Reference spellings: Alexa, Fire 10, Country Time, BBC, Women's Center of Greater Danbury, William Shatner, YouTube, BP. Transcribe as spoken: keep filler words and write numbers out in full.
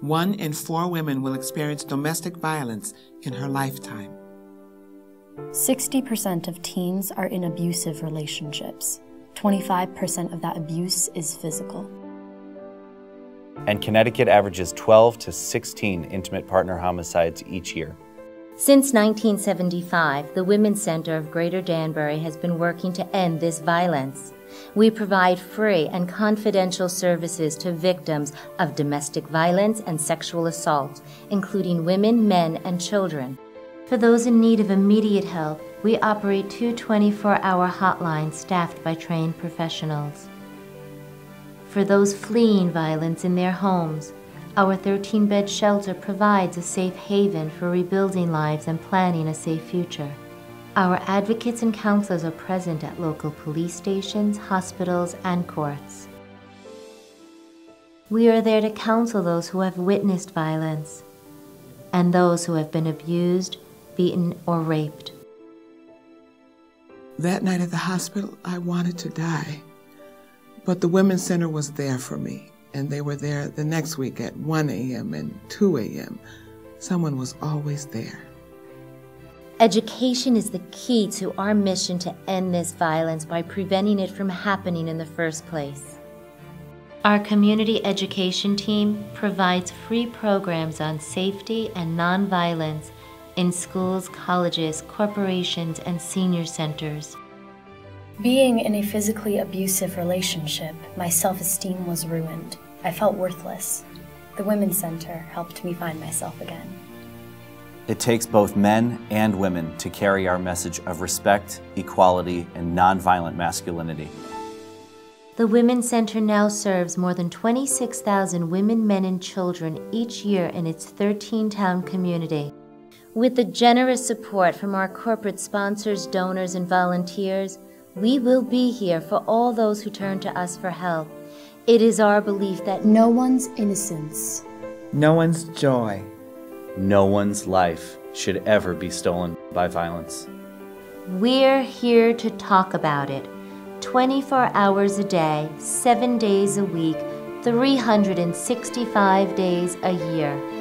One in four women will experience domestic violence in her lifetime. sixty percent of teens are in abusive relationships. twenty-five percent of that abuse is physical. And Connecticut averages twelve to sixteen intimate partner homicides each year. Since nineteen seventy-five, the Women's Center of Greater Danbury has been working to end this violence. We provide free and confidential services to victims of domestic violence and sexual assault, including women, men, and children. For those in need of immediate help, we operate two twenty-four hour hotlines staffed by trained professionals. For those fleeing violence in their homes, our thirteen bed shelter provides a safe haven for rebuilding lives and planning a safe future. Our advocates and counselors are present at local police stations, hospitals, and courts. We are there to counsel those who have witnessed violence and those who have been abused, beaten, or raped. That night at the hospital, I wanted to die, but the Women's Center was there for me, and they were there the next week at one A M and two A M Someone was always there. Education is the key to our mission to end this violence by preventing it from happening in the first place. Our community education team provides free programs on safety and nonviolence in schools, colleges, corporations, and senior centers. Being in a physically abusive relationship, my self-esteem was ruined. I felt worthless. The Women's Center helped me find myself again. It takes both men and women to carry our message of respect, equality, and nonviolent masculinity. The Women's Center now serves more than twenty-six thousand women, men, and children each year in its thirteen town community. With the generous support from our corporate sponsors, donors, and volunteers, we will be here for all those who turn to us for help. It is our belief that no one's innocence, no one's joy, no one's life should ever be stolen by violence. We're here to talk about it, twenty-four hours a day, seven days a week, three hundred sixty-five days a year.